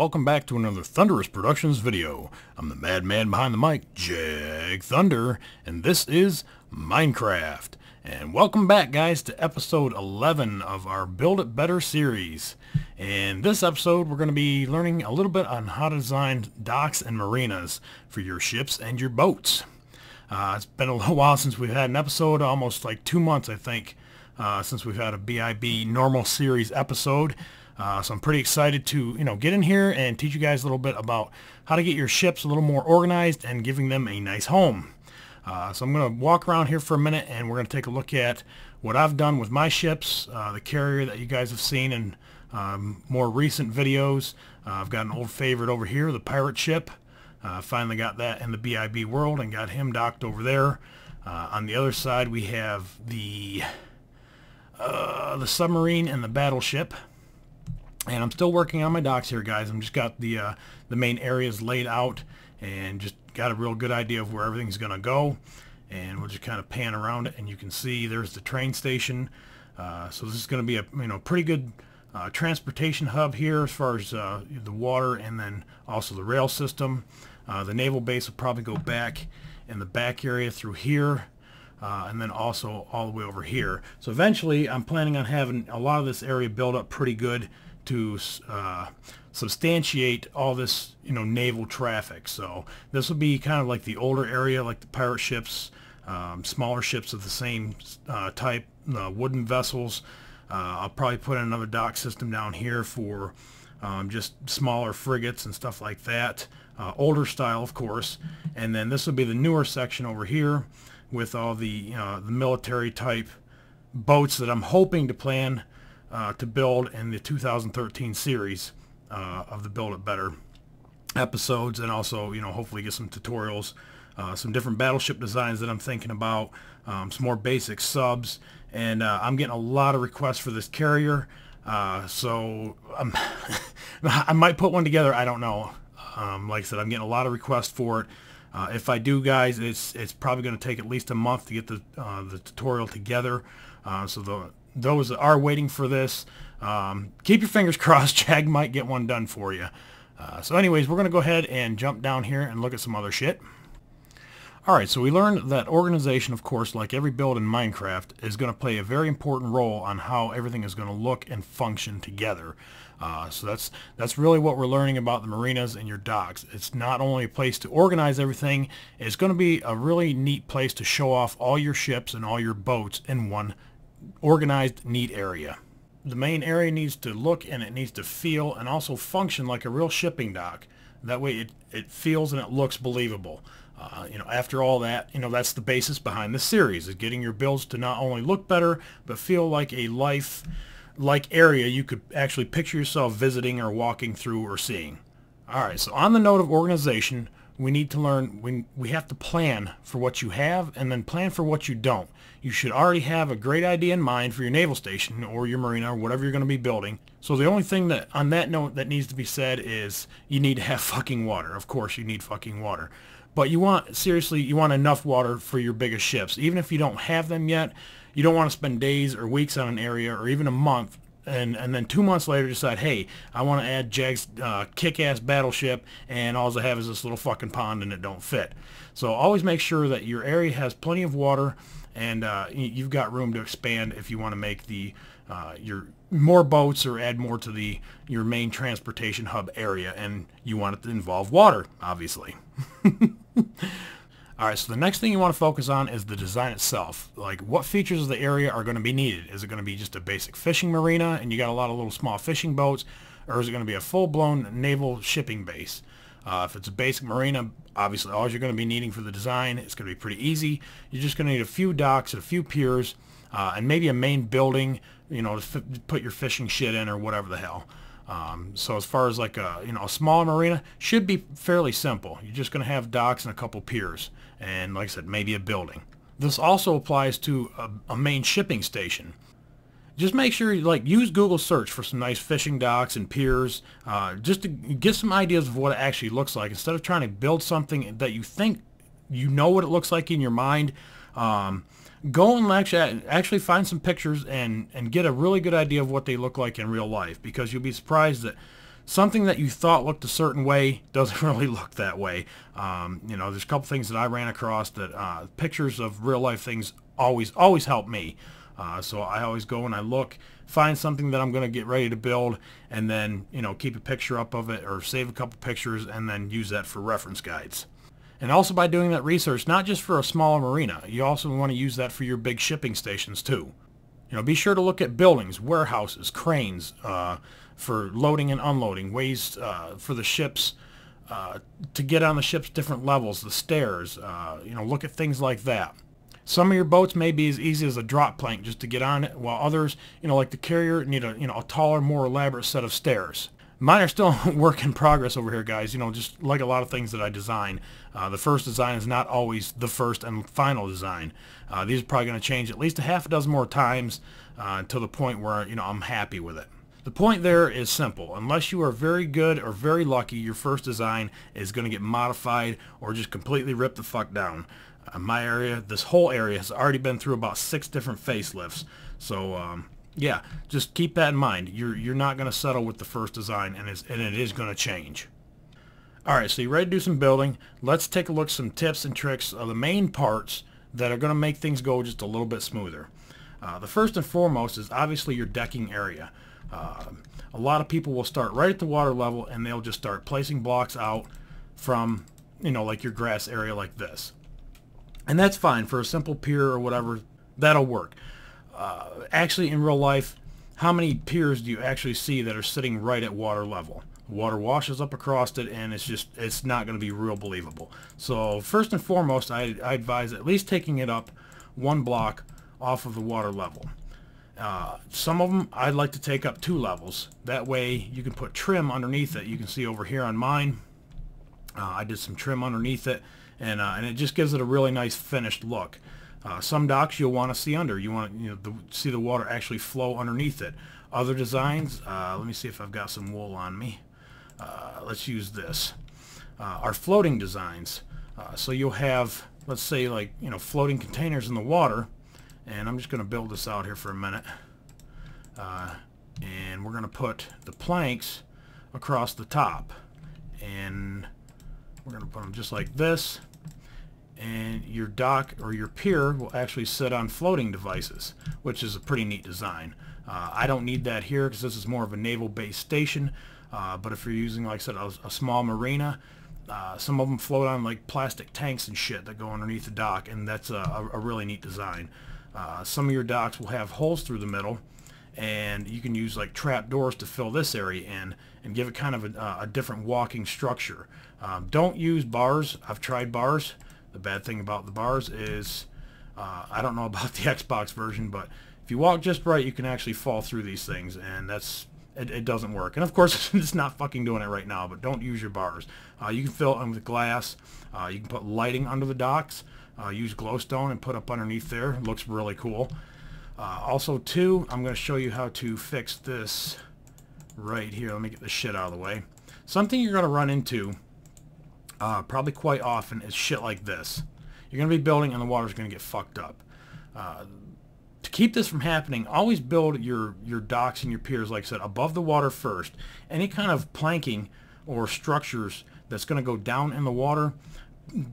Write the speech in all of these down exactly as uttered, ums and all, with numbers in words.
welcome back to another Thunderous Productions video. I'm the madman behind the mic, Jag Thunder, and this is Minecraft. And welcome back, guys, to episode eleven of our Build It Better series. And this episode, we're going to be learning a little bit on how to design docks and marinas for your ships and your boats. Uh, it's been a little while since we've had an episode, almost like two months, I think, uh, since we've had a B I B normal series episode. Uh, so I'm pretty excited to, you know, get in here and teach you guys a little bit about how to get your ships a little more organized and giving them a nice home. Uh, so I'm going to walk around here for a minute and we're going to take a look at what I've done with my ships, uh, the carrier that you guys have seen in um, more recent videos. Uh, I've got an old favorite over here, the pirate ship. Uh, finally got that in the B I B world and got him docked over there. Uh, on the other side we have the, uh, the submarine and the battleship. And I'm still working on my docks here, guys. I'm just got the uh, the main areas laid out and just got a real good idea of where everything's gonna go. And we'll just kind of pan around it, and you can see there's the train station. Uh, so this is gonna be a you know pretty good uh, transportation hub here as far as uh, the water and then also the rail system. Uh, the naval base will probably go back in the back area through here. Uh, and then also all the way over here. So eventually I'm planning on having a lot of this area built up pretty good to uh, substantiate all this you know naval traffic. So this will be kind of like the older area, like the pirate ships, um, smaller ships of the same uh, type, uh, wooden vessels. uh, I'll probably put in another dock system down here for um, just smaller frigates and stuff like that, uh, older style of course. And then this will be the newer section over here with all the uh, the military type boats that I'm hoping to plan Uh, to build in the two thousand thirteen series uh, of the Build It Better episodes, and also you know hopefully get some tutorials, uh, some different battleship designs that I'm thinking about, um, some more basic subs. And uh, I'm getting a lot of requests for this carrier, uh, so I'm I might put one together, I don't know. Um, like I said, I'm getting a lot of requests for it. Uh, if I do, guys, it's it's probably going to take at least a month to get the, uh, the tutorial together, uh, so the those that are waiting for this, um, keep your fingers crossed. Jag might get one done for you. Uh, so anyways, we're going to go ahead and jump down here and look at some other shit. Alright, so we learned that organization, of course, like every build in Minecraft, is going to play a very important role on how everything is going to look and function together. Uh, so that's that's really what we're learning about the marinas and your docks. It's not only a place to organize everything, it's going to be a really neat place to show off all your ships and all your boats in one organized, neat area. The main area needs to look and it needs to feel and also function like a real shipping dock. That way it, it feels and it looks believable. Uh, you know, after all that, you know, that's the basis behind this series, is getting your builds to not only look better, but feel like a life-like area you could actually picture yourself visiting or walking through or seeing. Alright, so on the note of organization, we need to learn, we, we have to plan for what you have and then plan for what you don't. You should already have a great idea in mind for your naval station or your marina or whatever you're going to be building. So the only thing that, on that note, that needs to be said is you need to have fucking water. Of course you need fucking water. But you want, seriously, you want enough water for your biggest ships. Even if you don't have them yet, you don't want to spend days or weeks on an area or even a month. And, and then two months later decide, hey, I want to add Jag's uh, kick-ass battleship and all I have is this little fucking pond and it don't fit. So always make sure that your area has plenty of water and uh, you've got room to expand if you want to make the uh, your more boats or add more to the your main transportation hub area, and you want it to involve water, obviously. Alright, so the next thing you want to focus on is the design itself. Like, what features of the area are going to be needed? Is it going to be just a basic fishing marina and you got a lot of little small fishing boats? Or is it going to be a full-blown naval shipping base? Uh, if it's a basic marina, obviously all you're going to be needing for the design, it's going to be pretty easy. You're just going to need a few docks, a few piers, uh, and maybe a main building, you know, to put your fishing shit in or whatever the hell. Um, so as far as like a, you know, a small marina, should be fairly simple. You're just going to have docks and a couple piers. And like I said, maybe a building. This also applies to a, a main shipping station. Just make sure you like use Google search for some nice fishing docks and piers, uh, just to get some ideas of what it actually looks like instead of trying to build something that you think you know what it looks like in your mind. Um, go and actually find some pictures and and get a really good idea of what they look like in real life, because you'll be surprised that something that you thought looked a certain way doesn't really look that way. Um, you know, there's a couple things that I ran across that uh, pictures of real life things always, always help me. Uh, so I always go and I look, find something that I'm going to get ready to build, and then, you know, keep a picture up of it or save a couple pictures and then use that for reference guides. And also by doing that research, not just for a smaller marina, you also want to use that for your big shipping stations too. You know, be sure to look at buildings, warehouses, cranes uh, for loading and unloading, ways uh, for the ships uh, to get on the ship's different levels, the stairs, uh, you know, look at things like that. Some of your boats may be as easy as a drop plank just to get on it, while others, you know, like the carrier, need a, you know, a taller, more elaborate set of stairs. Mine are still a work in progress over here, guys, you know, just like a lot of things that I design. Uh, the first design is not always the first and final design. Uh, these are probably going to change at least a half a dozen more times uh, until the point where, you know, I'm happy with it. The point there is simple. Unless you are very good or very lucky, your first design is going to get modified or just completely ripped the fuck down. Uh, my area, this whole area, has already been through about six different facelifts, so... Um, yeah, just keep that in mind. You're, you're not going to settle with the first design, and, it's, and it is going to change. Alright, so you're ready to do some building. Let's take a look at some tips and tricks of the main parts that are going to make things go just a little bit smoother. Uh, the first and foremost is obviously your decking area. Uh, a lot of people will start right at the water level, and they'll just start placing blocks out from, you know, like your grass area like this. And that's fine for a simple pier or whatever. That'll work. Uh, actually, in real life, how many piers do you actually see that are sitting right at water level? Water washes up across it, and it's just, it's not going to be real believable. So first and foremost, I, I advise at least taking it up one block off of the water level. Uh, some of them I'd like to take up two levels. That way you can put trim underneath it. You can see over here on mine, uh, I did some trim underneath it, and, uh, and it just gives it a really nice finished look. Uh, some docks you'll want to see under. You want to, you know, the, see the water actually flow underneath it. Other designs, uh, let me see if I've got some wool on me. Uh, let's use this. Uh, our floating designs. Uh, so you'll have, let's say, like, you know, floating containers in the water. And I'm just going to build this out here for a minute. Uh, and we're going to put the planks across the top. And we're going to put them just like this. And your dock or your pier will actually sit on floating devices, which is a pretty neat design. Uh, I don't need that here because this is more of a naval base station, uh, but if you're using, like I said, a, a small marina, uh, some of them float on like plastic tanks and shit that go underneath the dock, and that's a, a really neat design. Uh, some of your docks will have holes through the middle, and you can use like trap doors to fill this area in and give it kind of a, a different walking structure. Um, don't use bars. I've tried bars. The bad thing about the bars is, uh, I don't know about the Xbox version, but if you walk just right, you can actually fall through these things, and that's, it, it doesn't work. And of course, it's not fucking doing it right now, but don't use your bars. Uh, you can fill it in with glass. Uh, you can put lighting under the docks. Uh, use glowstone and put up underneath there. It looks really cool. Uh, also, too, I'm going to show you how to fix this right here. Let me get this shit out of the way. Something you're going to run into Uh, probably quite often is shit like this. You're going to be building and the water's going to get fucked up. Uh, to keep this from happening, always build your, your docks and your piers, like I said, above the water first. Any kind of planking or structures that's going to go down in the water,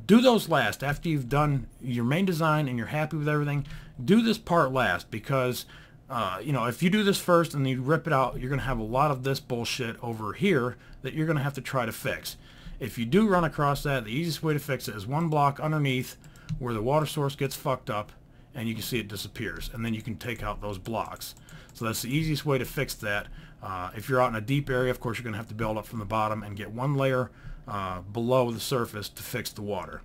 do those last. After you've done your main design and you're happy with everything, do this part last, because uh, you know, if you do this first and you rip it out, you're going to have a lot of this bullshit over here that you're going to have to try to fix. If you do run across that, the easiest way to fix it is one block underneath where the water source gets fucked up, and you can see it disappears, and then you can take out those blocks. So that's the easiest way to fix that. Uh, if you're out in a deep area, of course, you're going to have to build up from the bottom and get one layer uh, below the surface to fix the water.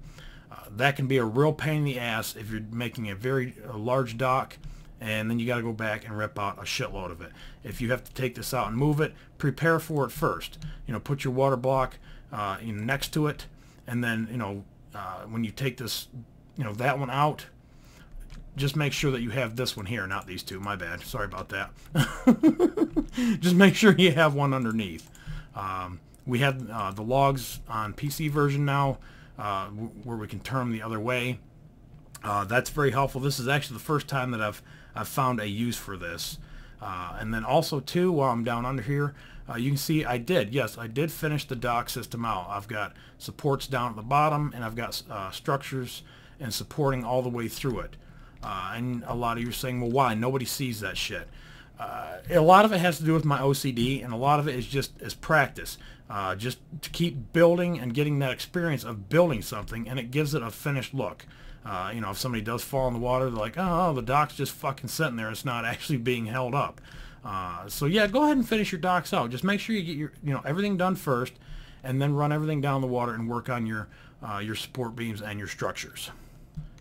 Uh, that can be a real pain in the ass if you're making a very a large dock, and then you got to go back and rip out a shitload of it. If you have to take this out and move it, prepare for it first. You know, put your water block Uh, you know, next to it, and then, you know, uh, when you take this, you know, that one out, just make sure that you have this one here, not these two, my bad, sorry about that. Just make sure you have one underneath. Um, we have uh, the logs on P C version now, uh, where we can turn them the other way. Uh, that's very helpful. This is actually the first time that I've, I've found a use for this. Uh, and then also too, while I'm down under here, uh, you can see I did, yes, I did finish the dock system out. I've got supports down at the bottom, and I've got uh, structures and supporting all the way through it. Uh, and a lot of you are saying, well, why? Nobody sees that shit. Uh, a lot of it has to do with my O C D, and a lot of it is just is practice. Uh, just to keep building and getting that experience of building something, and it gives it a finished look. Uh, you know, if somebody does fall in the water, they're like, oh, the dock's just fucking sitting there. It's not actually being held up. Uh, so, yeah, go ahead and finish your docks out. Just make sure you get your, you know, everything done first, and then run everything down the water and work on your, uh, your support beams and your structures.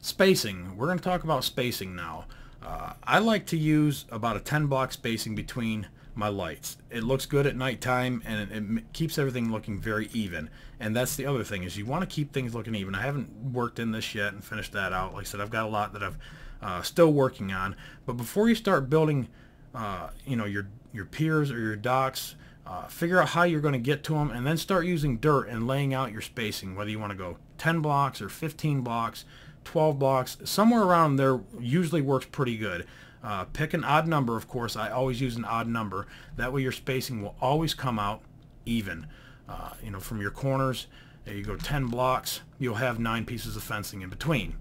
Spacing. We're going to talk about spacing now. Uh, I like to use about a ten block spacing between my lights. It looks good at nighttime, and it, it keeps everything looking very even. And that's the other thing, is you want to keep things looking even. I haven't worked in this yet and finished that out. Like I said, I've got a lot that I'm uh, still working on. But before you start building, uh, you know, your your piers or your docks, uh, figure out how you're going to get to them, and then start using dirt and laying out your spacing. Whether you want to go ten blocks or fifteen blocks. twelve blocks, somewhere around there usually works pretty good. Uh, pick an odd number, of course. I always use an odd number. That way your spacing will always come out even. Uh, you know, from your corners, there you go, ten blocks, you'll have nine pieces of fencing in between.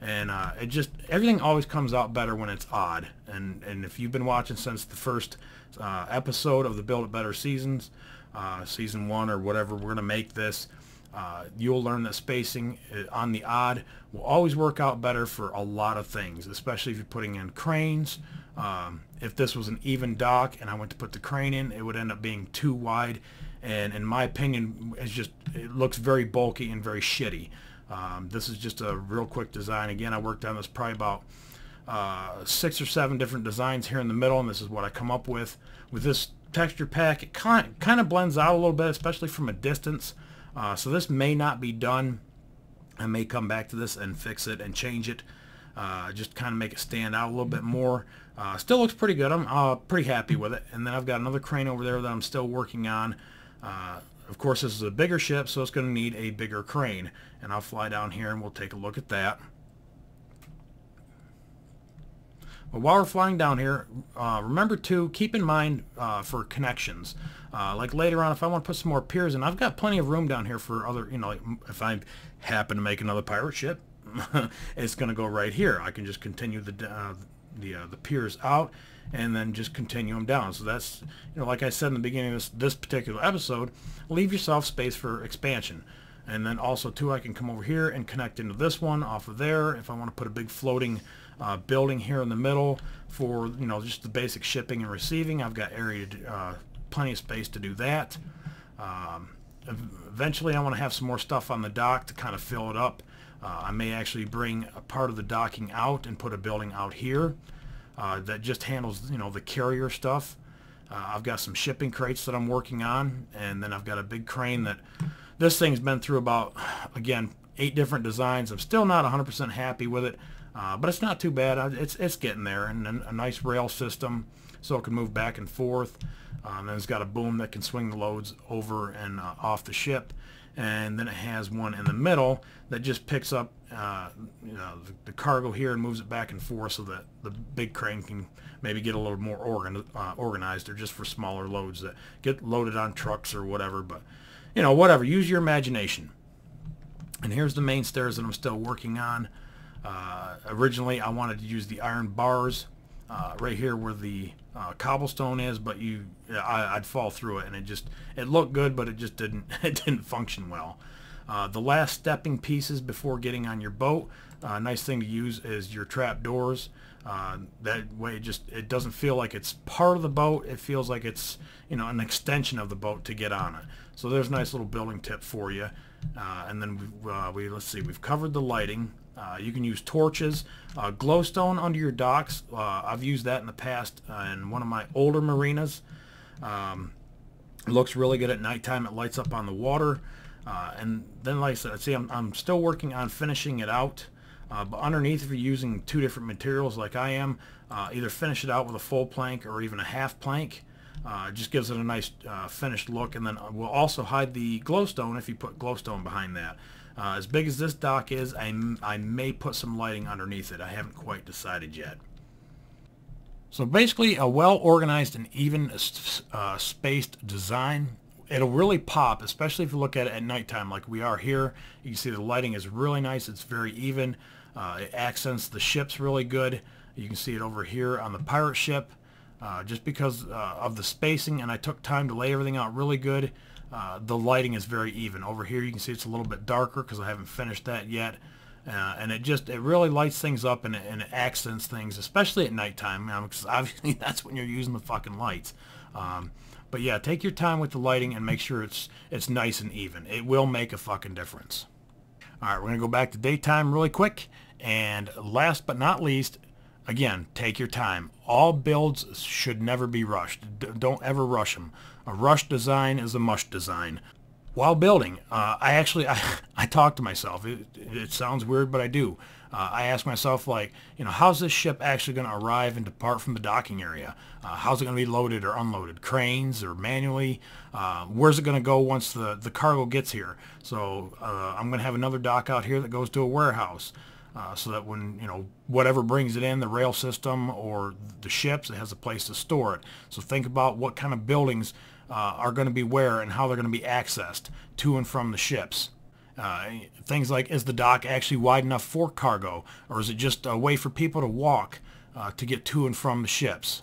And uh, it just, everything always comes out better when it's odd. And, and if you've been watching since the first uh, episode of the Build It Better seasons, uh, season one or whatever, we're going to make this. Uh, you'll learn that spacing on the odd will always work out better for a lot of things, especially if you're putting in cranes. Um, if this was an even dock and I went to put the crane in, it would end up being too wide, and in my opinion, it's just, it looks very bulky and very shitty. Um, this is just a real quick design. Again, I worked on this probably about uh, six or seven different designs here in the middle, and this is what I come up with. With this texture pack, it kind of blends out a little bit, especially from a distance. Uh, so this may not be done. I may come back to this and fix it and change it, uh, just kind of make it stand out a little bit more. Uh, still looks pretty good. I'm uh, pretty happy with it. And then I've got another crane over there that I'm still working on. Uh, of course, this is a bigger ship, so it's going to need a bigger crane. And I'll fly down here and we'll take a look at that. But while we're flying down here, uh, remember to keep in mind uh, for connections. Uh, like later on, if I want to put some more piers in, I've got plenty of room down here for other, you know, like if I happen to make another pirate ship, it's going to go right here. I can just continue the, uh, the, uh, the piers out and then just continue them down. So that's, you know, like I said in the beginning of this, this particular episode, leave yourself space for expansion. And then also, too, I can come over here and connect into this one off of there if I want to put a big floating uh, building here in the middle for, you know, just the basic shipping and receiving. I've got area, to, uh, plenty of space to do that. Um, eventually, I want to have some more stuff on the dock to kind of fill it up. Uh, I may actually bring a part of the docking out and put a building out here uh, that just handles, you know, the carrier stuff. Uh, I've got some shipping crates that I'm working on, and then I've got a big crane that... This thing's been through about, again, eight different designs. I'm still not one hundred percent happy with it, uh, but it's not too bad. It's, it's getting there, and a nice rail system so it can move back and forth. Um, and it's got a boom that can swing the loads over and uh, off the ship. And then it has one in the middle that just picks up uh, you know, the, the cargo here and moves it back and forth so that the big crane can maybe get a little more organ, uh, organized, or just for smaller loads that get loaded on trucks or whatever. But you know, whatever, use your imagination. And here's the main stairs that I'm still working on. Uh, originally, I wanted to use the iron bars uh, right here where the uh, cobblestone is, but you, I, I'd fall through it, and it just, it looked good, but it just didn't, it didn't function well. Uh, the last stepping pieces before getting on your boat, uh, nice thing to use is your trap doors. Uh, that way, it just, it doesn't feel like it's part of the boat. It feels like it's, you know, an extension of the boat to get on it. So there's a nice little building tip for you. Uh, and then we, uh, we, let's see, we've covered the lighting. Uh, you can use torches, uh, glowstone under your docks. Uh, I've used that in the past uh, in one of my older marinas. Um, it looks really good at nighttime. It lights up on the water. Uh, and then, like I said, see, I'm, I'm still working on finishing it out. Uh, but underneath, if you're using two different materials like I am, uh, either finish it out with a full plank or even a half plank. Uh, it just gives it a nice uh, finished look, and then we'll also hide the glowstone if you put glowstone behind that. Uh, as big as this dock is, I, m I may put some lighting underneath it. I haven't quite decided yet. So basically a well-organized and even uh, spaced design. It'll really pop, especially if you look at it at nighttime like we are here. You can see the lighting is really nice. It's very even. Uh, it accents the ships really good. You can see it over here on the pirate ship uh, just because uh, of the spacing, and I took time to lay everything out really good. Uh, the lighting is very even. Over here you can see it's a little bit darker because I haven't finished that yet. Uh, and it just, it really lights things up and, and it accents things, especially at nighttime, because obviously that's when you're using the fucking lights. Um, but yeah, take your time with the lighting and make sure it's it's nice and even. It will make a fucking difference. All right, we're going to go back to daytime really quick. And last but not least, again, take your time. All builds should never be rushed. D- don't ever rush them. A rushed design is a mush design. While building, uh, I actually, I, I talk to myself. It, it sounds weird, but I do. Uh, I ask myself, like, you know, how's this ship actually going to arrive and depart from the docking area? Uh, how's it going to be loaded or unloaded? Cranes or manually? Uh, where's it going to go once the, the cargo gets here? So uh, I'm going to have another dock out here that goes to a warehouse. Uh, so that when, you know, whatever brings it in, the rail system or the ships, it has a place to store it. So think about what kind of buildings uh, are going to be where and how they're going to be accessed to and from the ships. Uh, things like, is the dock actually wide enough for cargo, or is it just a way for people to walk uh, to get to and from the ships?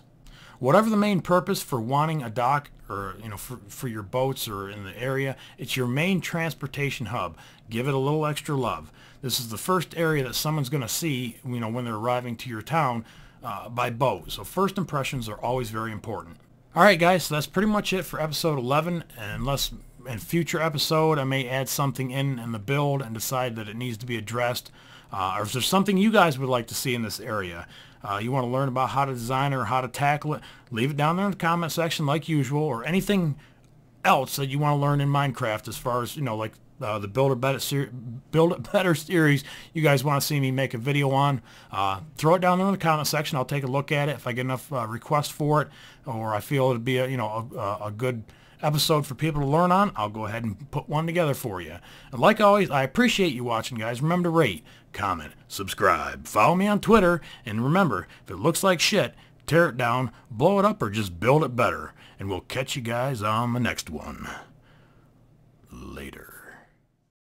Whatever the main purpose for wanting a dock, or, you know, for, for your boats or in the area, it's your main transportation hub. Give it a little extra love. This is the first area that someone's going to see, you know, when they're arriving to your town uh, by boat. So first impressions are always very important. All right, guys, so that's pretty much it for episode eleven. And unless in future episode I may add something in in the build and decide that it needs to be addressed, uh, or if there's something you guys would like to see in this area. Uh, you want to learn about how to design or how to tackle it, leave it down there in the comment section like usual, or anything else that you want to learn in Minecraft as far as, you know, like uh, the Build It Better ser- Build It Better series you guys want to see me make a video on. Uh, throw it down there in the comment section. I'll take a look at it if I get enough uh, requests for it, or I feel it'd be a, you know, a, a good episode for people to learn on. I'll go ahead and put one together for you. And like always, I appreciate you watching, guys. Remember to rate, comment, subscribe, follow me on Twitter, and remember, if it looks like shit, tear it down, blow it up, or just build it better. And we'll catch you guys on the next one. Later.